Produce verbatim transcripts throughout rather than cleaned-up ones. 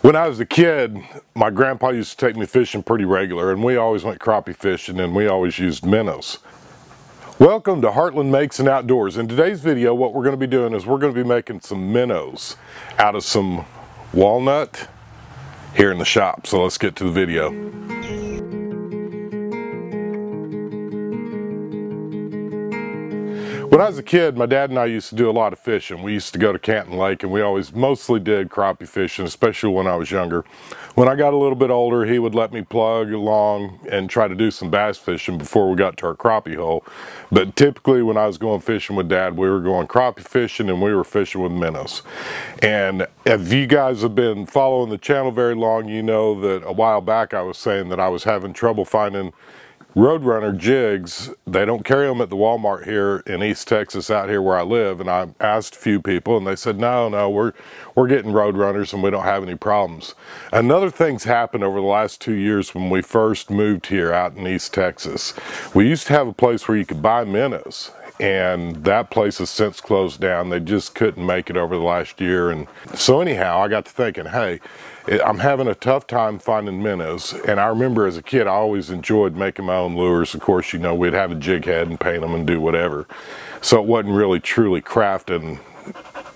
When I was a kid, my grandpa used to take me fishing pretty regular, and we always went crappie fishing, and we always used minnows. Welcome to Heartland Makes and Outdoors. In today's video, what we're going to be doing is we're going to be making some minnows out of some walnut here in the shop. So let's get to the video. When I was a kid, my dad and I used to do a lot of fishing. We used to go to Canton Lake, and we always mostly did crappie fishing, especially when I was younger. When I got a little bit older, he would let me plug along and try to do some bass fishing before we got to our crappie hole. But typically when I was going fishing with Dad, we were going crappie fishing and we were fishing with minnows. And if you guys have been following the channel very long, you know that a while back I was saying that I was having trouble finding Roadrunner jigs. They don't carry them at the Walmart here in East Texas out here where I live, and I asked a few people and they said no no we're we're getting Roadrunners and we don't have any problems. Another thing's happened over the last two years. When we first moved here out in East Texas, we used to have a place where you could buy minnows, and that place has since closed down. They just couldn't make it over the last year. And so anyhow, I got to thinking, hey, I'm having a tough time finding minnows. And I remember as a kid, I always enjoyed making my own lures. Of course, you know, we'd have a jig head and paint them and do whatever. So it wasn't really truly crafting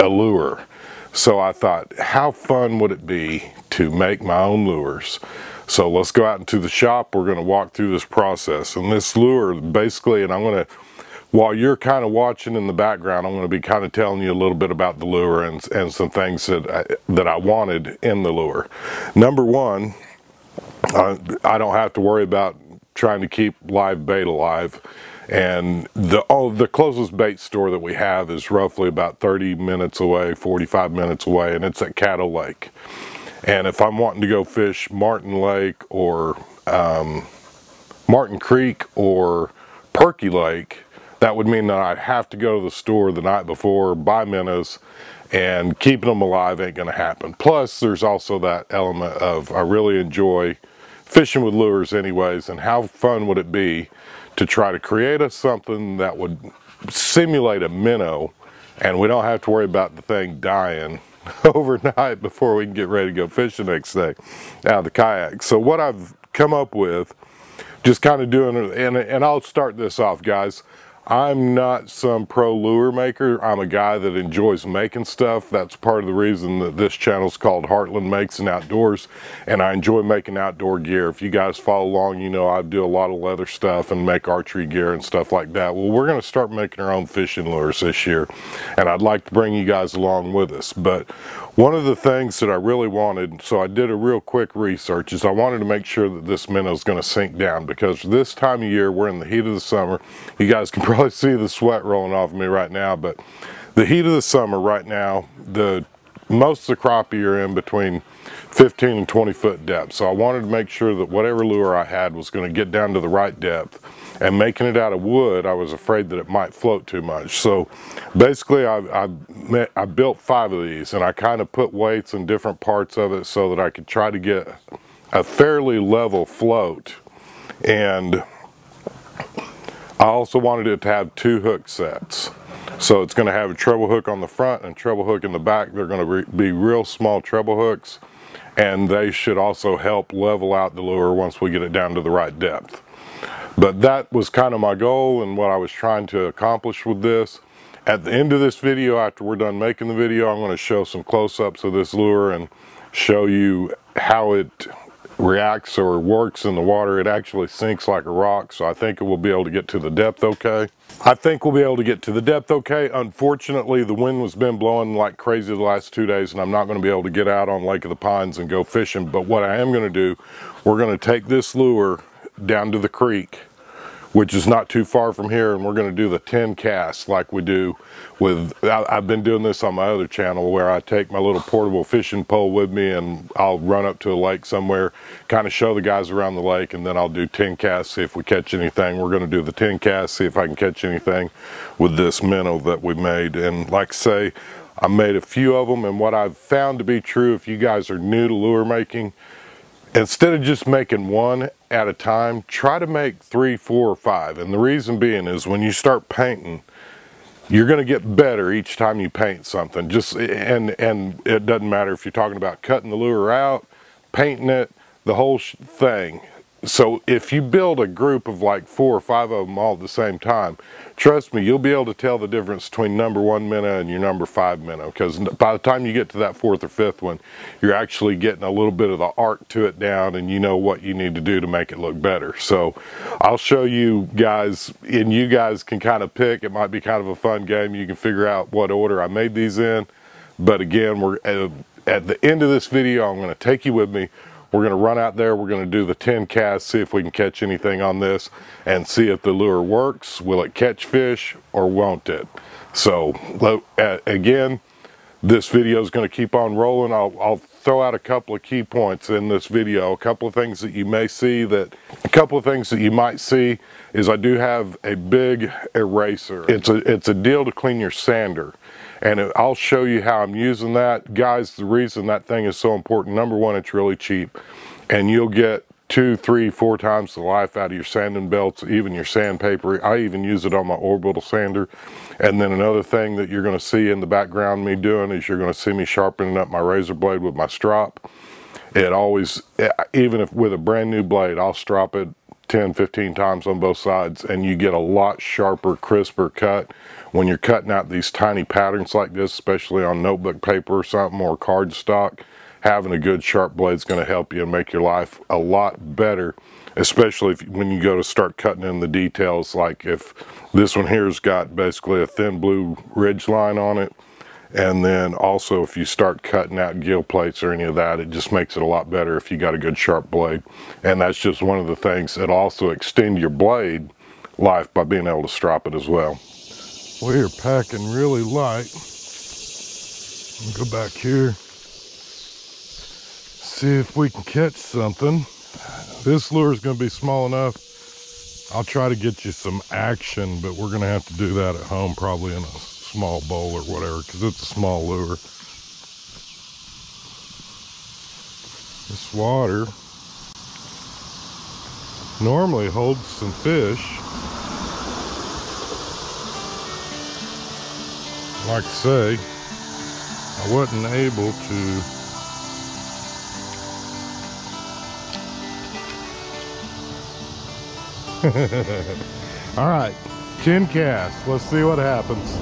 a lure. So I thought, how fun would it be to make my own lures? So let's go out into the shop. We're gonna walk through this process. And this lure basically, and I'm gonna, while you're kind of watching in the background, I'm going to be kind of telling you a little bit about the lure and, and some things that I, that I wanted in the lure. Number one, I, I don't have to worry about trying to keep live bait alive. And the, oh, the closest bait store that we have is roughly about thirty minutes away, forty-five minutes away, and it's at Cattle Lake. And if I'm wanting to go fish Martin Lake or um, Martin Creek or Perky Lake, that would mean that I'd have to go to the store the night before, buy minnows, and keeping them alive ain't gonna happen. Plus, there's also that element of I really enjoy fishing with lures anyways, and how fun would it be to try to create a, something that would simulate a minnow, and we don't have to worry about the thing dying overnight before we can get ready to go fishing the next day out of the kayak. So what I've come up with, just kind of doing, and, and I'll start this off, guys. I'm not some pro lure maker. I'm a guy that enjoys making stuff. That's part of the reason that this channel is called Heartland Makes and Outdoors, and I enjoy making outdoor gear. If you guys follow along, you know I do a lot of leather stuff and make archery gear and stuff like that. Well, we're going to start making our own fishing lures this year, and I'd like to bring you guys along with us. But one of the things that I really wanted, so I did a real quick research, is I wanted to make sure that this minnow is going to sink down, because this time of year, we're in the heat of the summer. You guys can probably see the sweat rolling off of me right now, but the heat of the summer right now, the most of the crappie are in between fifteen and twenty foot depth. So I wanted to make sure that whatever lure I had was going to get down to the right depth, and making it out of wood, I was afraid that it might float too much. So basically I, I, met, I built five of these, and I kind of put weights in different parts of it so that I could try to get a fairly level float. And I also wanted it to have two hook sets. So it's going to have a treble hook on the front and a treble hook in the back. They're going to be real small treble hooks, and they should also help level out the lure once we get it down to the right depth. But that was kind of my goal and what I was trying to accomplish with this. At the end of this video, after we're done making the video, I'm going to show some close-ups of this lure and show you how it reacts or works in the water. It actually sinks like a rock, so I think we'll be able to get to the depth okay. I think we'll be able to get to the depth okay. Unfortunately, the wind has been blowing like crazy the last two days, and I'm not going to be able to get out on Lake of the Pines and go fishing. But what I am going to do, we're going to take this lure down to the creek, which is not too far from here, and we're going to do the ten cast like we do with, I, I've been doing this on my other channel where I take my little portable fishing pole with me and I'll run up to a lake somewhere, kind of show the guys around the lake, and then I'll do ten cast, see if we catch anything. We're going to do the ten cast, see if I can catch anything with this minnow that we made. And like I say, I made a few of them, and what I've found to be true, if you guys are new to lure making, instead of just making one at a time, try to make three, four, or five. And the reason being is when you start painting, You're going to get better each time you paint something. Just and and it doesn't matter if you're talking about cutting the lure out, painting it, the whole sh thing. So if you build a group of like four or five of them all at the same time, trust me, you'll be able to tell the difference between number one minnow and your number five minnow, because by the time you get to that fourth or fifth one, you're actually getting a little bit of the art to it down, and you know what you need to do to make it look better. So I'll show you guys, and you guys can kind of pick. It might be kind of a fun game. You can figure out what order I made these in. But again, we're at the end of this video, I'm going to take you with me. We're gonna run out there, we're gonna do the ten casts, see if we can catch anything on this and see if the lure works. Will it catch fish or won't it? So again, this video is gonna keep on rolling. I'll, I'll throw out a couple of key points in this video. A couple of things that you may see that, a couple of things that you might see is I do have a big eraser. It's a, it's a deal to clean your sander. And I'll show you how I'm using that. Guys, the reason that thing is so important, number one, it's really cheap. And you'll get two, three, four times the life out of your sanding belts, even your sandpaper. I even use it on my orbital sander. And then another thing that you're gonna see in the background me doing is you're gonna see me sharpening up my razor blade with my strop. It always, even if with a brand new blade, I'll strop it ten, fifteen times on both sides, and you get a lot sharper, crisper cut when you're cutting out these tiny patterns like this, especially on notebook paper or something, or cardstock. Having a good sharp blade is going to help you and make your life a lot better, especially if, when you go to start cutting in the details. Like if this one here's got basically a thin blue ridge line on it, and then also if you start cutting out gill plates or any of that, it just makes it a lot better if you got a good sharp blade. And that's just one of the things that also extend your blade life by being able to strop it as well. We're packing really light. Go back here, see if we can catch something. This lure is going to be small enough. I'll try to get you some action, but we're going to have to do that at home, probably in a small bowl or whatever, because it's a small lure. This water normally holds some fish. Like I say, I wasn't able to all right, ten casts, let's see what happens.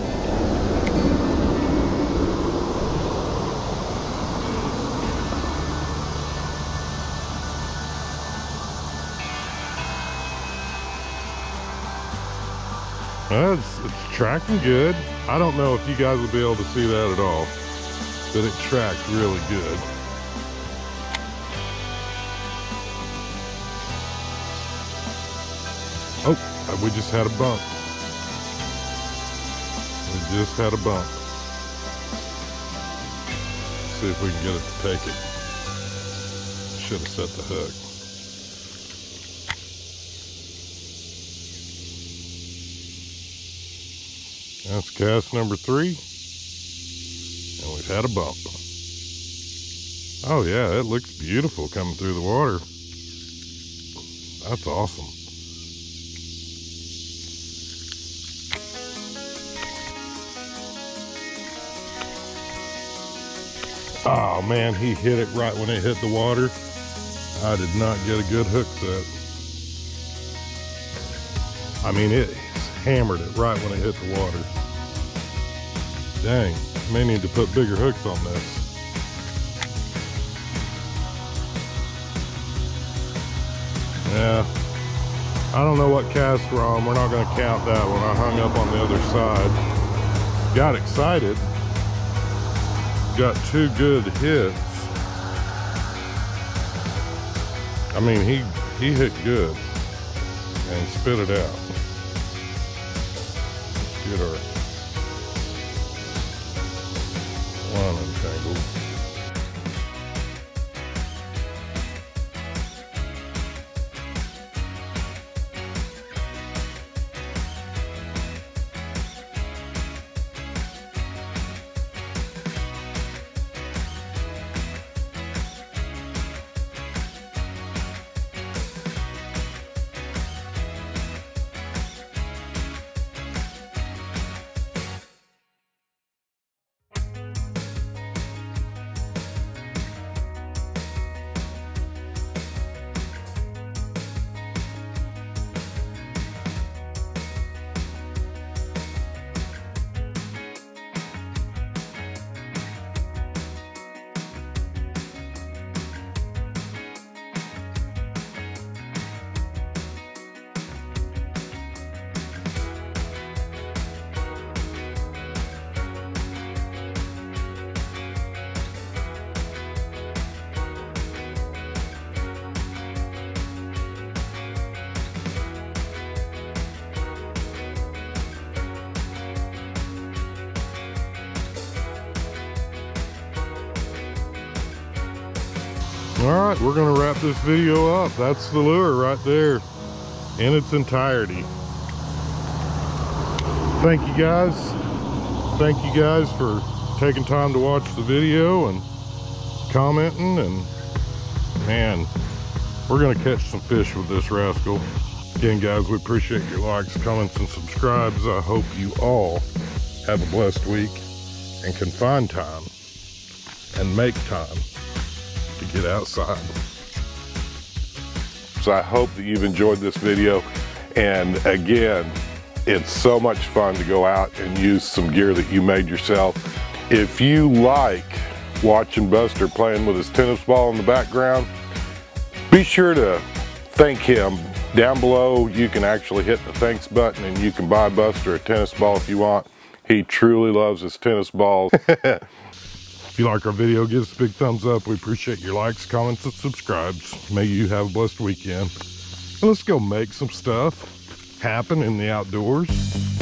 Well, it's, it's tracking good. I don't know if you guys will be able to see that at all, but it tracked really good. Oh, we just had a bump. We just had a bump. Let's see if we can get it to take it. Should have set the hook. That's cast number three, and we've had a bump. Oh yeah, it looks beautiful coming through the water. That's awesome. Oh man, he hit it right when it hit the water. I did not get a good hook set. I mean, it hammered it right when it hit the water. Dang, may need to put bigger hooks on this. Yeah, I don't know what cast we're on. We're not going to count that one. I hung up on the other side. Got excited. Got two good hits. I mean, he, he hit good and spit it out. Get our line untangled. All right, we're gonna wrap this video up. That's the lure right there in its entirety. Thank you guys. Thank you guys for taking time to watch the video and commenting, and man, we're gonna catch some fish with this rascal. Again guys, we appreciate your likes, comments, and subscribes. I hope you all have a blessed week and can find time and make time to get outside. So I hope that you've enjoyed this video, and again, it's so much fun to go out and use some gear that you made yourself. If you like watching Buster playing with his tennis ball in the background, be sure to thank him. Down below, you can actually hit the thanks button and you can buy Buster a tennis ball if you want. He truly loves his tennis balls. If you like our video, give us a big thumbs up. We appreciate your likes, comments, and subscribes. May you have a blessed weekend. And let's go make some stuff happen in the outdoors.